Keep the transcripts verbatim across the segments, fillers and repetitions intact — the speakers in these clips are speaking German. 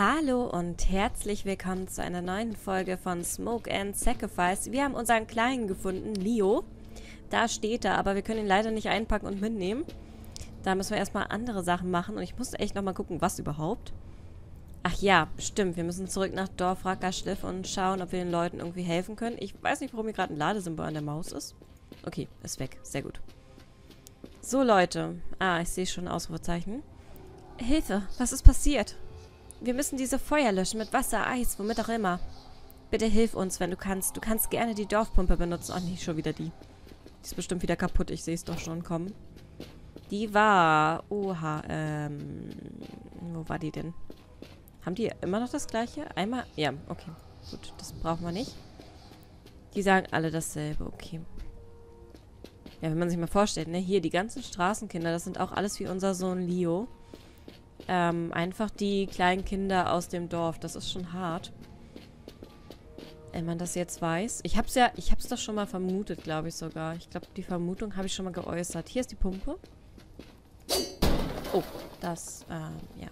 Hallo und herzlich willkommen zu einer neuen Folge von Smoke and Sacrifice. Wir haben unseren Kleinen gefunden, Leo. Da steht er, aber wir können ihn leider nicht einpacken und mitnehmen. Da müssen wir erstmal andere Sachen machen und ich muss echt nochmal gucken, was überhaupt. Ach ja, stimmt, wir müssen zurück nach Dorf Rackerschliff und schauen, ob wir den Leuten irgendwie helfen können. Ich weiß nicht, warum hier gerade ein Ladesymbol an der Maus ist. Okay, ist weg. Sehr gut. So, Leute. Ah, ich sehe schon ein Ausrufezeichen. Hilfe, was ist passiert? Wir müssen diese Feuer löschen mit Wasser, Eis, womit auch immer. Bitte hilf uns, wenn du kannst. Du kannst gerne die Dorfpumpe benutzen. Oh, nicht schon wieder die. Die ist bestimmt wieder kaputt. Ich sehe es doch schon kommen. Die war... Oha, ähm... wo war die denn? Haben die immer noch das gleiche? Einmal... Ja, okay. Gut, das brauchen wir nicht. Die sagen alle dasselbe. Okay. Ja, wenn man sich mal vorstellt, ne? Hier, die ganzen Straßenkinder, das sind auch alles wie unser Sohn Leo. Ähm, einfach die kleinen Kinder aus dem Dorf. Das ist schon hart. Wenn man das jetzt weiß. Ich hab's ja, ich hab's doch schon mal vermutet, glaube ich sogar. Ich glaube, die Vermutung habe ich schon mal geäußert. Hier ist die Pumpe. Oh, das, ähm, ja.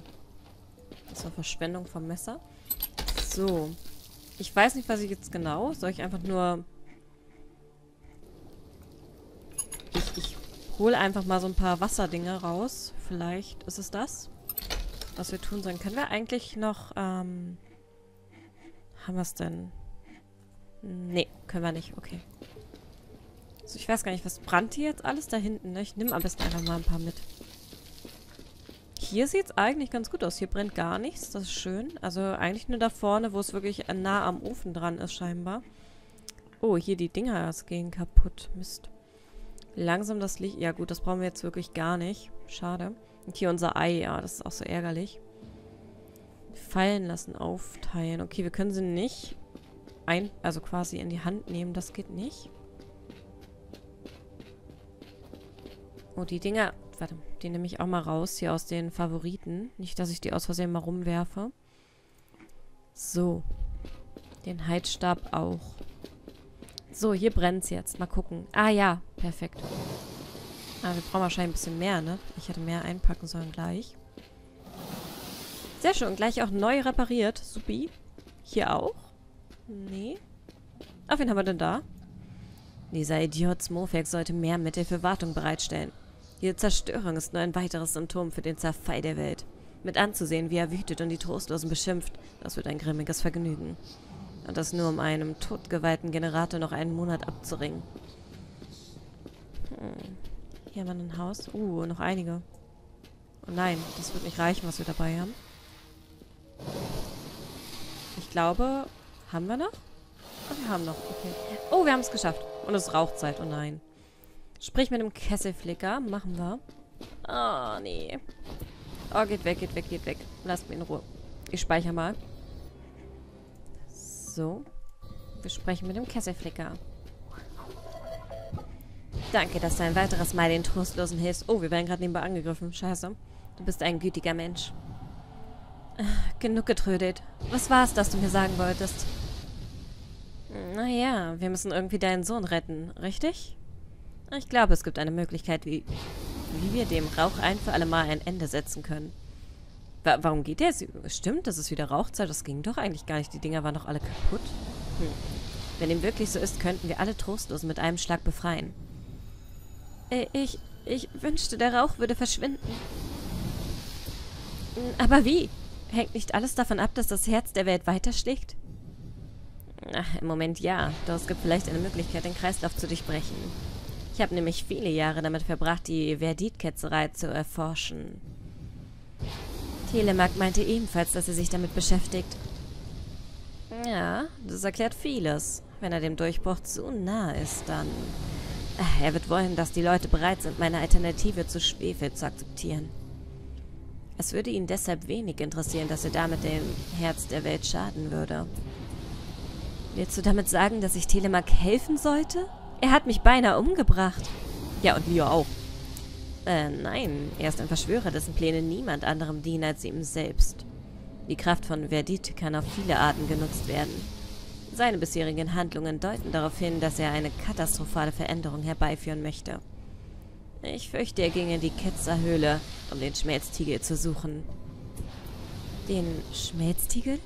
Das war Verschwendung vom Messer. So. Ich weiß nicht, was ich jetzt genau. Soll ich einfach nur... Ich, ich hole einfach mal so ein paar Wasserdinge raus. Vielleicht ist es das. Was wir tun sollen. Können wir eigentlich noch, ähm... Haben wir es denn? Nee, können wir nicht. Okay. So, ich weiß gar nicht, was brannte jetzt alles da hinten, ne? Ich nehme am besten einfach mal ein paar mit. Hier sieht es eigentlich ganz gut aus. Hier brennt gar nichts. Das ist schön. Also eigentlich nur da vorne, wo es wirklich nah am Ofen dran ist, scheinbar. Oh, hier die Dinger gehen kaputt. Mist. Langsam das Licht. Ja gut, das brauchen wir jetzt wirklich gar nicht. Schade. Und hier unser Ei, ja, das ist auch so ärgerlich. Fallen lassen, aufteilen. Okay, wir können sie nicht ein, also quasi in die Hand nehmen. Das geht nicht. Oh, die Dinger, warte, die nehme ich auch mal raus hier aus den Favoriten. Nicht, dass ich die aus Versehen mal rumwerfe. So. Den Heizstab auch. So, hier brennt es jetzt. Mal gucken. Ah ja, perfekt. Ah, wir brauchen wahrscheinlich ein bisschen mehr, ne? Ich hätte mehr einpacken sollen gleich. Sehr schön. Gleich auch neu repariert. Supi. Hier auch? Nee. Auf wen haben wir denn da? Dieser Idiot Smofag sollte mehr Mittel für Wartung bereitstellen. Diese Zerstörung ist nur ein weiteres Symptom für den Zerfall der Welt. Mit anzusehen, wie er wütet und die Trostlosen beschimpft, das wird ein grimmiges Vergnügen. Und das nur um einem totgeweihten Generator noch einen Monat abzuringen. Hm. Hier haben wir ein Haus. Uh, noch einige. Oh nein, das wird nicht reichen, was wir dabei haben. Ich glaube, haben wir noch? Oh, wir haben noch. Okay. Oh, wir haben es geschafft. Und es ist Rauchzeit. Oh nein. Sprich mit dem Kesselflicker. Machen wir. Oh, nee. Oh, geht weg, geht weg, geht weg. Lasst mich in Ruhe. Ich speichere mal. So. Wir sprechen mit dem Kesselflicker. Danke, dass du ein weiteres Mal den Trostlosen hilfst. Oh, wir werden gerade nebenbei angegriffen. Scheiße. Du bist ein gütiger Mensch. Genug getrödelt. Was war's, das du mir sagen wolltest? Naja, wir müssen irgendwie deinen Sohn retten, richtig? Ich glaube, es gibt eine Möglichkeit, wie, wie wir dem Rauch ein für alle Mal ein Ende setzen können. Wa- warum geht der? Stimmt, das ist wieder Rauchzeit. Das ging doch eigentlich gar nicht. Die Dinger waren doch alle kaputt. Hm. Wenn dem wirklich so ist, könnten wir alle Trostlosen mit einem Schlag befreien. Ich, ich wünschte, der Rauch würde verschwinden. Aber wie? Hängt nicht alles davon ab, dass das Herz der Welt weiterschlägt? Ach, im Moment ja. Doch es gibt vielleicht eine Möglichkeit, den Kreislauf zu durchbrechen. Ich habe nämlich viele Jahre damit verbracht, die Verdit-Ketzerei zu erforschen. Telemark meinte ebenfalls, dass er sich damit beschäftigt. Ja, das erklärt vieles. Wenn er dem Durchbruch zu nah ist, dann... Ach, er wird wollen, dass die Leute bereit sind, meine Alternative zu Schwefel zu akzeptieren. Es würde ihn deshalb wenig interessieren, dass er damit dem Herz der Welt schaden würde. Willst du damit sagen, dass ich Telemark helfen sollte? Er hat mich beinahe umgebracht. Ja, und Leo auch. Äh, nein. Er ist ein Verschwörer, dessen Pläne niemand anderem dienen als ihm selbst. Die Kraft von Verdit kann auf viele Arten genutzt werden. Seine bisherigen Handlungen deuten darauf hin, dass er eine katastrophale Veränderung herbeiführen möchte. Ich fürchte, er ging in die Ketzerhöhle, um den Schmelztiegel zu suchen. Den Schmelztiegel?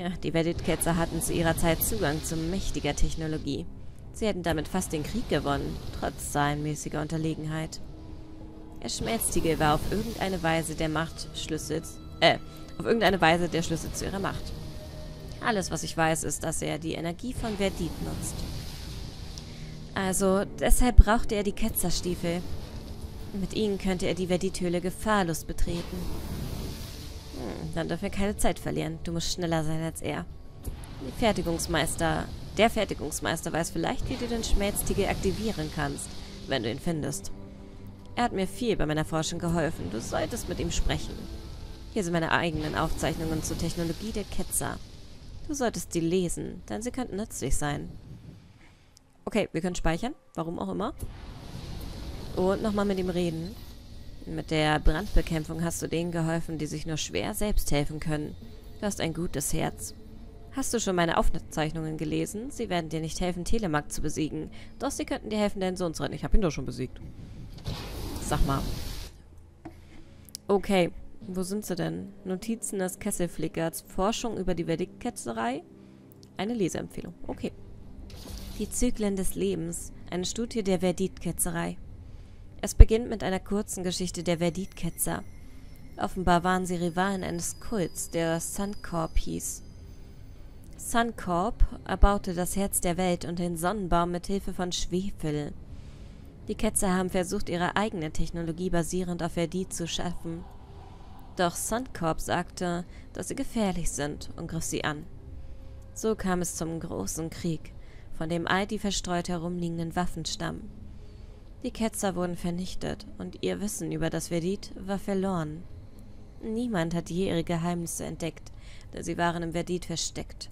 Ja, die Verdit-Ketzer hatten zu ihrer Zeit Zugang zu mächtiger Technologie. Sie hätten damit fast den Krieg gewonnen, trotz zahlenmäßiger Unterlegenheit. Der Schmelztiegel war auf irgendeine Weise der Macht Schlüssel, äh, auf irgendeine Weise der Schlüssel zu ihrer Macht. Alles, was ich weiß, ist, dass er die Energie von Verdit nutzt. Also, deshalb brauchte er die Ketzerstiefel. Mit ihnen könnte er die Verdit-Höhle gefahrlos betreten. Hm, dann dürfen wir keine Zeit verlieren. Du musst schneller sein als er. Die Fertigungsmeister... Der Fertigungsmeister weiß vielleicht, wie du den Schmelztiegel aktivieren kannst, wenn du ihn findest. Er hat mir viel bei meiner Forschung geholfen. Du solltest mit ihm sprechen. Hier sind meine eigenen Aufzeichnungen zur Technologie der Ketzer. Du solltest die lesen, denn sie könnten nützlich sein. Okay, wir können speichern. Warum auch immer. Und nochmal mit ihm reden. Mit der Brandbekämpfung hast du denen geholfen, die sich nur schwer selbst helfen können. Du hast ein gutes Herz. Hast du schon meine Aufzeichnungen gelesen? Sie werden dir nicht helfen, Telemark zu besiegen. Doch sie könnten dir helfen, deinen Sohn zu retten. Ich habe ihn doch schon besiegt. Sag mal. Okay, wo sind sie denn? Notizen des Kesselflickers. Forschung über die Verdit-Ketzerei. Eine Leseempfehlung. Okay. Die Zyklen des Lebens. Eine Studie der Verdit-Ketzerei. Es beginnt mit einer kurzen Geschichte der Verdit-Ketzer. Offenbar waren sie Rivalen eines Kults, der Suncorp hieß. Suncorp erbaute das Herz der Welt und den Sonnenbaum mit Hilfe von Schwefel. Die Ketzer haben versucht, ihre eigene Technologie basierend auf Verdit zu schaffen. Doch Suncorp sagte, dass sie gefährlich sind und griff sie an. So kam es zum großen Krieg, von dem all die verstreut herumliegenden Waffen stammen. Die Ketzer wurden vernichtet und ihr Wissen über das Verdit war verloren. Niemand hat je ihre Geheimnisse entdeckt, denn sie waren im Verdit versteckt.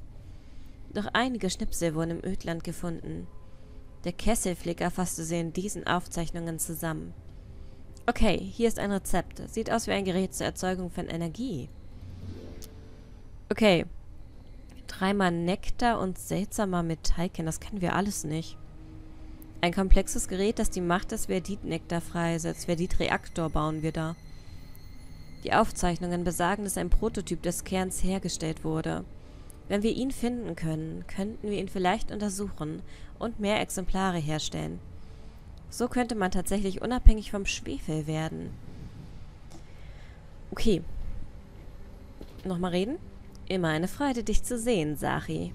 Doch einige Schnipsel wurden im Ödland gefunden. Der Kesselflicker fasste sie in diesen Aufzeichnungen zusammen. Okay, hier ist ein Rezept. Sieht aus wie ein Gerät zur Erzeugung von Energie. Okay. Dreimal Nektar und seltsamer Metallkern. Das kennen wir alles nicht. Ein komplexes Gerät, das die Macht des Verdit-Nektar freisetzt. Verdit-Reaktor bauen wir da. Die Aufzeichnungen besagen, dass ein Prototyp des Kerns hergestellt wurde. Wenn wir ihn finden können, könnten wir ihn vielleicht untersuchen und mehr Exemplare herstellen. So könnte man tatsächlich unabhängig vom Schwefel werden. Okay. Nochmal reden? Immer eine Freude, dich zu sehen, Sachi.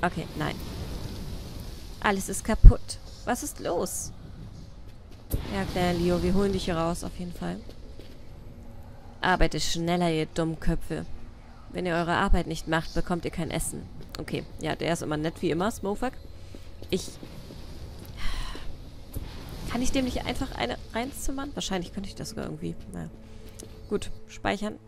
Okay, nein. Alles ist kaputt. Was ist los? Ja, kleiner Leo, wir holen dich hier raus, auf jeden Fall. Arbeite schneller, ihr Dummköpfe. Wenn ihr eure Arbeit nicht macht, bekommt ihr kein Essen. Okay, ja, der ist immer nett wie immer, Smofag. Ich... Kann ich dem nicht einfach eine reinzimmern? Wahrscheinlich könnte ich das sogar irgendwie. Naja. Gut, speichern.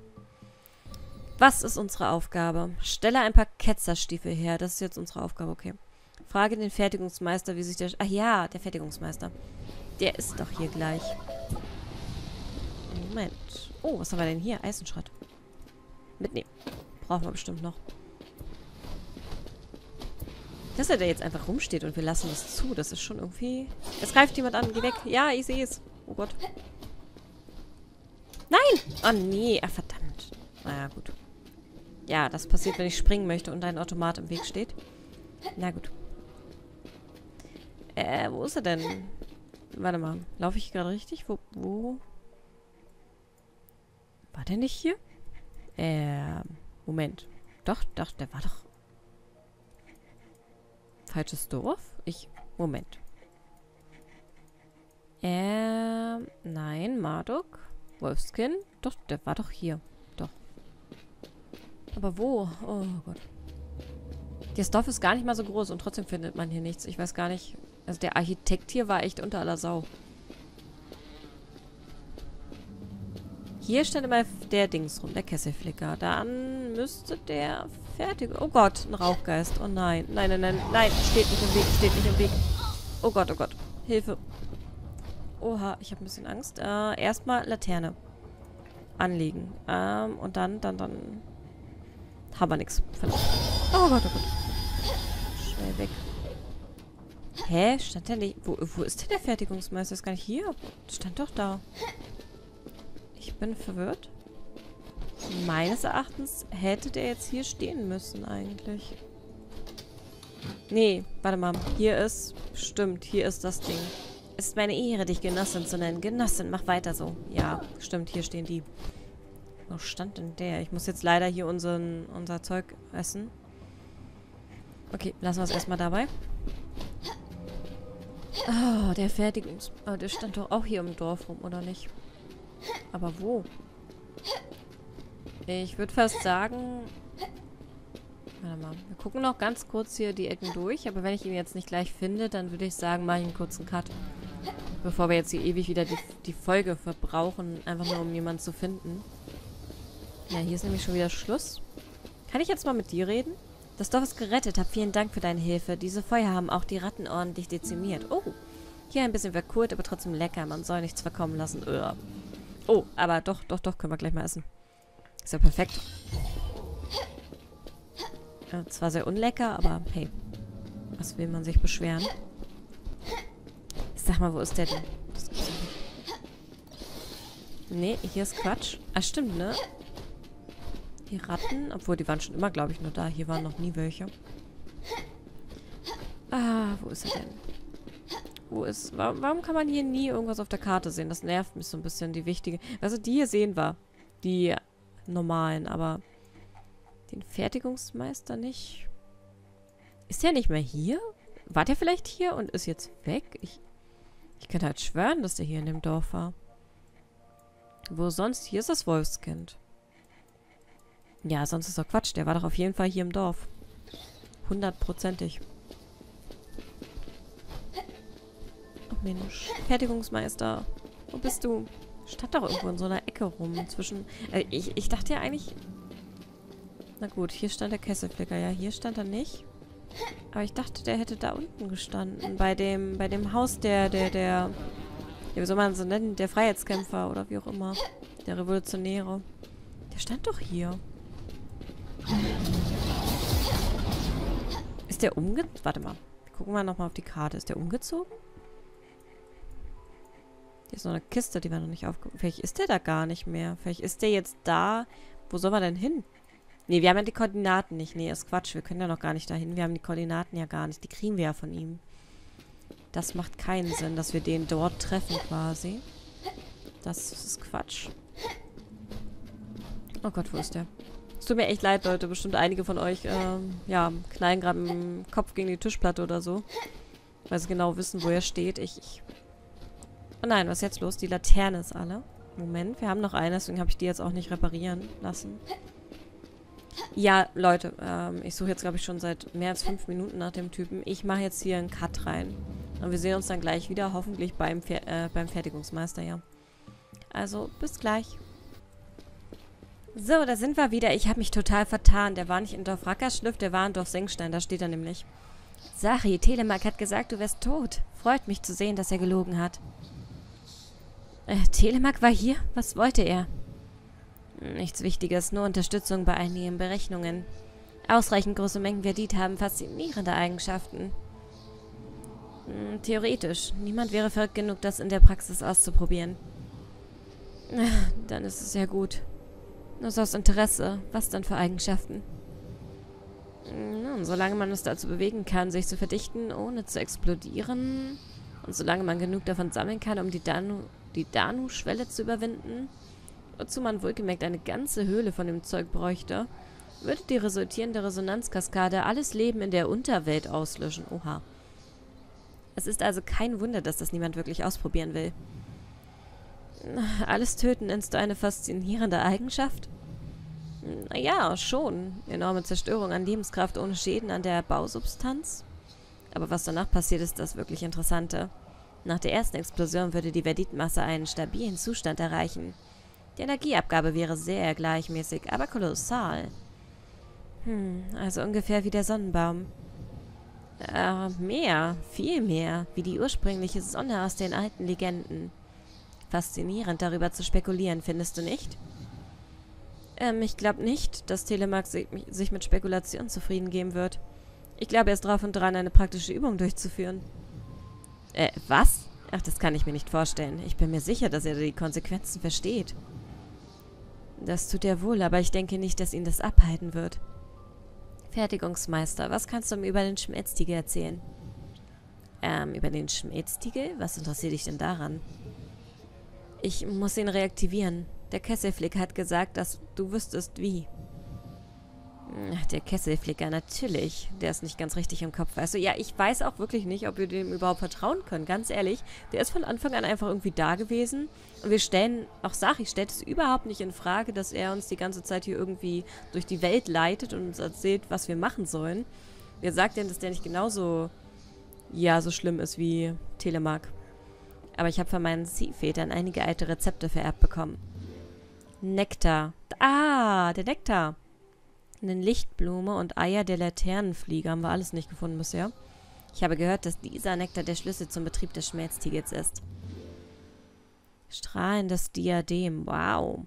Was ist unsere Aufgabe? Stelle ein paar Ketzerstiefel her. Das ist jetzt unsere Aufgabe, okay. Frage den Fertigungsmeister, wie sich der... Ach ja, der Fertigungsmeister. Der ist doch hier gleich. Moment. Oh, was haben wir denn hier? Eisenschrott. Mitnehmen. Brauchen wir bestimmt noch. Dass er da jetzt einfach rumsteht und wir lassen das zu, das ist schon irgendwie... Es greift jemand an, geh weg. Ja, ich sehe es. Oh Gott. Nein! Oh nee, ah, verdammt. Naja, gut. Ja, das passiert, wenn ich springen möchte und ein Automat im Weg steht. Na gut. Äh, wo ist er denn? Warte mal, laufe ich gerade richtig? Wo, wo? War der nicht hier? Äh, Moment. Doch, doch, der war doch... Falsches Dorf? Ich... Moment. Äh, nein, Marduk. Wolfskin. Doch, der war doch hier. Doch. Aber wo? Oh Gott. Das Dorf ist gar nicht mal so groß und trotzdem findet man hier nichts. Ich weiß gar nicht... Also der Architekt hier war echt unter aller Sau. Hier stand immer der Dings rum, der Kesselflicker. Dann müsste der fertig... Oh Gott, ein Rauchgeist. Oh nein, nein, nein, nein, nein. Steht nicht im Weg, steht nicht im Weg. Oh Gott, oh Gott. Hilfe. Oha, ich habe ein bisschen Angst. Äh, erstmal Laterne. Anlegen. Ähm, und dann, dann, dann... Haben wir nichts. Oh Gott, oh Gott. Schnell weg. Hä? Stand der nicht... Wo, wo ist denn der Fertigungsmeister? Ist gar nicht hier. Stand doch da. Ich bin verwirrt. Meines Erachtens hätte der jetzt hier stehen müssen eigentlich. Nee, warte mal. Hier ist... Stimmt, hier ist das Ding. Es ist meine Ehre, dich Genossin zu nennen. Genossin, mach weiter so. Ja, stimmt, hier stehen die. Wo stand denn der? Ich muss jetzt leider hier unseren, unser Zeug essen. Okay, lassen wir es erstmal dabei. Oh, der Fertigungs... Oh, der stand doch auch hier im Dorf rum, oder nicht? Aber wo? Ich würde fast sagen... Warte mal. Wir gucken noch ganz kurz hier die Ecken durch. Aber wenn ich ihn jetzt nicht gleich finde, dann würde ich sagen, mache ich einen kurzen Cut. Bevor wir jetzt hier ewig wieder die, die Folge verbrauchen. Einfach nur, um jemanden zu finden. Ja, hier ist nämlich schon wieder Schluss. Kann ich jetzt mal mit dir reden? Das Dorf ist gerettet. Hab vielen Dank für deine Hilfe. Diese Feuer haben auch die Ratten ordentlich dezimiert. Oh, hier ein bisschen verkurt, aber trotzdem lecker. Man soll nichts verkommen lassen. Uah. Oh, aber doch, doch, doch. Können wir gleich mal essen. Ist ja perfekt. Ja, zwar sehr unlecker, aber hey. Was will man sich beschweren? Sag mal, wo ist der denn? Das gibt's ja nicht. Nee, hier ist Quatsch. Ah, stimmt, ne? Die Ratten. Obwohl, die waren schon immer, glaube ich, nur da. Hier waren noch nie welche. Ah, wo ist er denn? Wo ist... Warum, warum kann man hier nie irgendwas auf der Karte sehen? Das nervt mich so ein bisschen. Die wichtige... Also, die hier sehen wir. Die... normalen, aber den Fertigungsmeister nicht. Ist der nicht mehr hier? War der vielleicht hier und ist jetzt weg? Ich, ich könnte halt schwören, dass der hier in dem Dorf war. Wo sonst? Hier ist das Wolfskind. Ja, sonst ist doch Quatsch. Der war doch auf jeden Fall hier im Dorf. Hundertprozentig. Oh Mensch. Fertigungsmeister. Wo bist du? Stand doch irgendwo in so einer Ecke rum. Zwischen. Äh, ich, ich dachte ja eigentlich. Na gut, hier stand der Kesselflicker. Ja, hier stand er nicht. Aber ich dachte, der hätte da unten gestanden. Bei dem, bei dem Haus der, der, der. Wie soll man so nennen? Der Freiheitskämpfer oder wie auch immer. Der Revolutionäre. Der stand doch hier. Ist der umgezogen? Warte mal. Gucken wir nochmal auf die Karte. Ist der umgezogen? Hier ist noch eine Kiste, die wir noch nicht aufgehoben. Vielleicht ist der da gar nicht mehr. Vielleicht ist der jetzt da. Wo soll man denn hin? Nee, wir haben ja die Koordinaten nicht. Nee, ist Quatsch. Wir können ja noch gar nicht dahin. Wir haben die Koordinaten ja gar nicht. Die kriegen wir ja von ihm. Das macht keinen Sinn, dass wir den dort treffen quasi. Das ist Quatsch. Oh Gott, wo ist der? Es tut mir echt leid, Leute. Bestimmt einige von euch, äh, ja, knallen gerade mit dem Kopf gegen die Tischplatte oder so. Weil sie genau wissen, wo er steht. Ich... ich Oh nein, was ist jetzt los? Die Laterne ist alle. Moment, wir haben noch eine, deswegen habe ich die jetzt auch nicht reparieren lassen. Ja, Leute, ähm, ich suche jetzt, glaube ich, schon seit mehr als fünf Minuten nach dem Typen. Ich mache jetzt hier einen Cut rein. Und wir sehen uns dann gleich wieder, hoffentlich beim, Fer äh, beim Fertigungsmeister, ja. Also, bis gleich. So, da sind wir wieder. Ich habe mich total vertan. Der war nicht in Dorf Rackerschliff, der war in Dorf Sengstein. Da steht er nämlich. Sachi, Telemark hat gesagt, du wärst tot. Freut mich zu sehen, dass er gelogen hat. Äh, Telemark war hier? Was wollte er? Nichts Wichtiges, nur Unterstützung bei einigen Berechnungen. Ausreichend große Mengen Verdit haben faszinierende Eigenschaften. Hm, theoretisch. Niemand wäre verrückt genug, das in der Praxis auszuprobieren. Dann ist es ja gut. Nur so aus Interesse. Was dann für Eigenschaften? Nun, solange man es dazu bewegen kann, sich zu verdichten, ohne zu explodieren... Und solange man genug davon sammeln kann, um die Danu... die Danu-Schwelle zu überwinden, wozu man wohlgemerkt eine ganze Höhle von dem Zeug bräuchte, würde die resultierende Resonanzkaskade alles Leben in der Unterwelt auslöschen. Oha. Es ist also kein Wunder, dass das niemand wirklich ausprobieren will. Alles töten nennst du eine faszinierende Eigenschaft? Naja, schon. Enorme Zerstörung an Lebenskraft ohne Schäden an der Bausubstanz. Aber was danach passiert, ist das wirklich Interessante. Nach der ersten Explosion würde die Verditmasse einen stabilen Zustand erreichen. Die Energieabgabe wäre sehr gleichmäßig, aber kolossal. Hm, also ungefähr wie der Sonnenbaum. Äh, mehr, viel mehr, wie die ursprüngliche Sonne aus den alten Legenden. Faszinierend, darüber zu spekulieren, findest du nicht? Ähm, ich glaube nicht, dass Telemark sich mit Spekulation zufrieden geben wird. Ich glaube, er ist drauf und dran, eine praktische Übung durchzuführen. Äh, was? Ach, das kann ich mir nicht vorstellen. Ich bin mir sicher, dass er die Konsequenzen versteht. Das tut er wohl, aber ich denke nicht, dass ihn das abhalten wird. Fertigungsmeister, was kannst du mir über den Schmelztiegel erzählen? Ähm, über den Schmelztiegel? Was interessiert dich denn daran? Ich muss ihn reaktivieren. Der Kesselflicker hat gesagt, dass du wüsstest, wie. Ach, der Kesselflicker, natürlich. Der ist nicht ganz richtig im Kopf. Also ja, ich weiß auch wirklich nicht, ob wir dem überhaupt vertrauen können. Ganz ehrlich, der ist von Anfang an einfach irgendwie da gewesen. Und wir stellen, auch Sachi stellt es überhaupt nicht in Frage, dass er uns die ganze Zeit hier irgendwie durch die Welt leitet und uns erzählt, was wir machen sollen. Wer sagt denn, dass der nicht genauso, ja, so schlimm ist wie Telemark? Aber ich habe von meinen Ziehvätern einige alte Rezepte vererbt bekommen. Nektar. Ah, der Nektar. Eine Lichtblume und Eier der Laternenfliege haben wir alles nicht gefunden bisher. Ich habe gehört, dass dieser Nektar der Schlüssel zum Betrieb des Schmelztiegels ist. Strahlendes Diadem. Wow.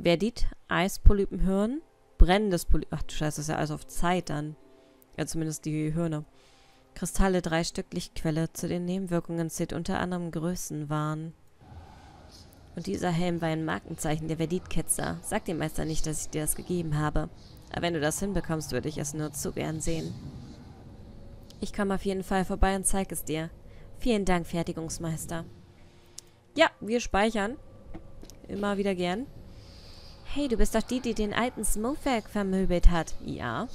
Verdit, Eispolypenhirn, brennendes Polypen. Ach du Scheiße, das ist ja alles auf Zeit dann. Ja, zumindest die Hirne. Kristalle, drei Stück, Lichtquelle. Zu den Nebenwirkungen zählt unter anderem Größenwahn. Und dieser Helm war ein Markenzeichen der Verdit-Ketzer. Sag dem Meister nicht, dass ich dir das gegeben habe. Aber wenn du das hinbekommst, würde ich es nur zu gern sehen. Ich komme auf jeden Fall vorbei und zeige es dir. Vielen Dank, Fertigungsmeister. Ja, wir speichern. Immer wieder gern. Hey, du bist doch die, die den alten Smofag vermöbelt hat. Ja.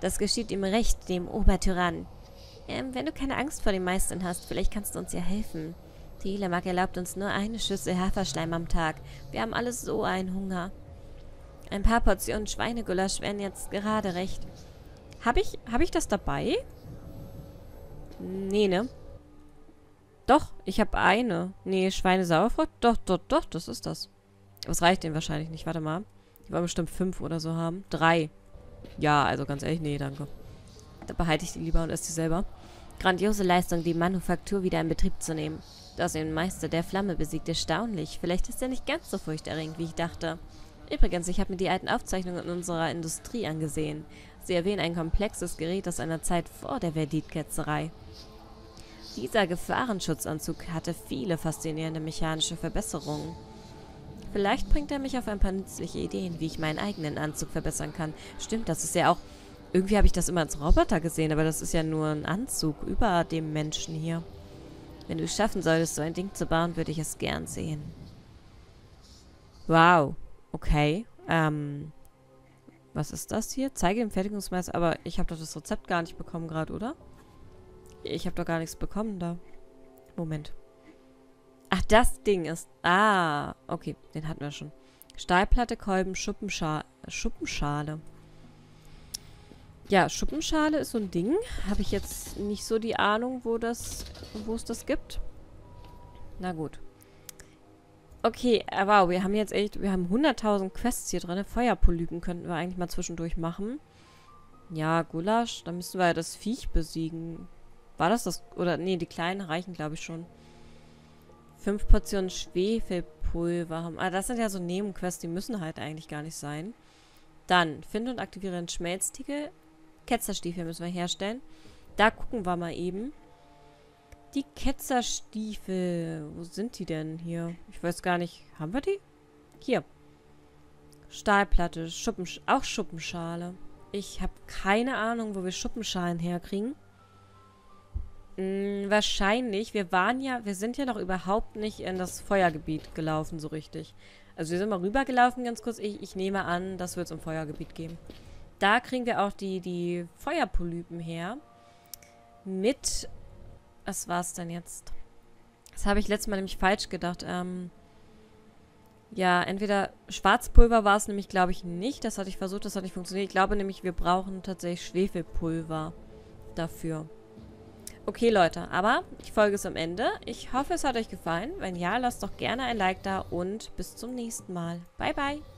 Das geschieht ihm recht, dem Obertyrann. Ähm, wenn du keine Angst vor dem Meistern hast, vielleicht kannst du uns ja helfen. Telemark erlaubt uns nur eine Schüssel Haferschleim am Tag. Wir haben alle so einen Hunger. Ein paar Portionen Schweinegulasch wären jetzt gerade recht. Habe ich, hab ich das dabei? Nee, ne? Doch, ich habe eine. Nee, Schweinesauerkraut? Doch, doch, doch, das ist das. Aber es reicht denen wahrscheinlich nicht. Warte mal. Die wollen bestimmt fünf oder so haben. Drei. Ja, also ganz ehrlich, nee, danke. Da behalte ich die lieber und esse die selber. Grandiose Leistung, die Manufaktur wieder in Betrieb zu nehmen. Dass den Meister der Flamme besiegt, erstaunlich. Vielleicht ist er nicht ganz so furchterregend, wie ich dachte. Übrigens, ich habe mir die alten Aufzeichnungen in unserer Industrie angesehen. Sie erwähnen ein komplexes Gerät aus einer Zeit vor der Verdit-Ketzerei. Dieser Gefahrenschutzanzug hatte viele faszinierende mechanische Verbesserungen. Vielleicht bringt er mich auf ein paar nützliche Ideen, wie ich meinen eigenen Anzug verbessern kann. Stimmt, das ist ja auch... Irgendwie habe ich das immer als Roboter gesehen, aber das ist ja nur ein Anzug über dem Menschen hier. Wenn du es schaffen solltest, so ein Ding zu bauen, würde ich es gern sehen. Wow. Okay. Ähm. Was ist das hier? Zeige dem Fertigungsmeister. Aber ich habe doch das Rezept gar nicht bekommen gerade, oder? Ich habe doch gar nichts bekommen da. Moment. Ach, das Ding ist... Ah. Okay, den hatten wir schon. Stahlplatte, Kolben, Schuppenscha Schuppenschale. Ja, Schuppenschale ist so ein Ding. Habe ich jetzt nicht so die Ahnung, wo das, wo es das gibt. Na gut. Okay, wow, wir haben jetzt echt, wir haben hunderttausend Quests hier drin. Feuerpolypen könnten wir eigentlich mal zwischendurch machen. Ja, Gulasch, da müssen wir ja das Viech besiegen. War das das, oder, nee, die kleinen reichen, glaube ich, schon. Fünf Portionen Schwefelpulver haben. Ah, das sind ja so Nebenquests, die müssen halt eigentlich gar nicht sein. Dann, finde und aktiviere den Schmelztiegel. Ketzerstiefel müssen wir herstellen. Da gucken wir mal eben. Die Ketzerstiefel. Wo sind die denn hier? Ich weiß gar nicht. Haben wir die? Hier. Stahlplatte. Schuppen, auch Schuppenschale. Ich habe keine Ahnung, wo wir Schuppenschalen herkriegen. Hm, wahrscheinlich. Wir waren ja, wir sind ja noch überhaupt nicht in das Feuergebiet gelaufen, so richtig. Also wir sind mal rübergelaufen, ganz kurz. Ich, ich nehme an, das wird es im Feuergebiet geben. Da kriegen wir auch die, die Feuerpolypen her. Mit... Was war's denn jetzt? Das habe ich letztes Mal nämlich falsch gedacht. Ähm, ja, entweder Schwarzpulver war es nämlich, glaube ich, nicht. Das hatte ich versucht, das hat nicht funktioniert. Ich glaube nämlich, wir brauchen tatsächlich Schwefelpulver dafür. Okay, Leute, aber die Folge ist am Ende. Ich hoffe, es hat euch gefallen. Wenn ja, lasst doch gerne ein Like da und bis zum nächsten Mal. Bye, bye.